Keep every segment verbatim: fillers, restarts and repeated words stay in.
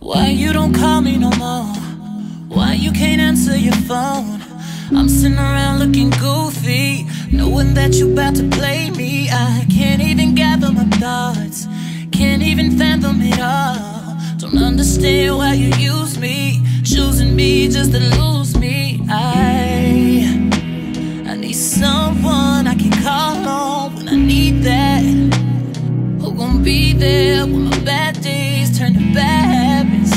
Why you don't call me no more? Why you can't answer your phone? I'm sitting around looking goofy, knowing that you about to play me. I can't even gather my thoughts, can't even fathom it all. Don't understand why you use me, choosing me just to lose me. I, I need someone I can call on when I need that. Who gon' be there when my bad days turn to bad habits?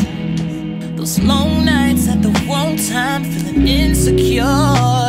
Those long nights at the wrong time, feeling insecure.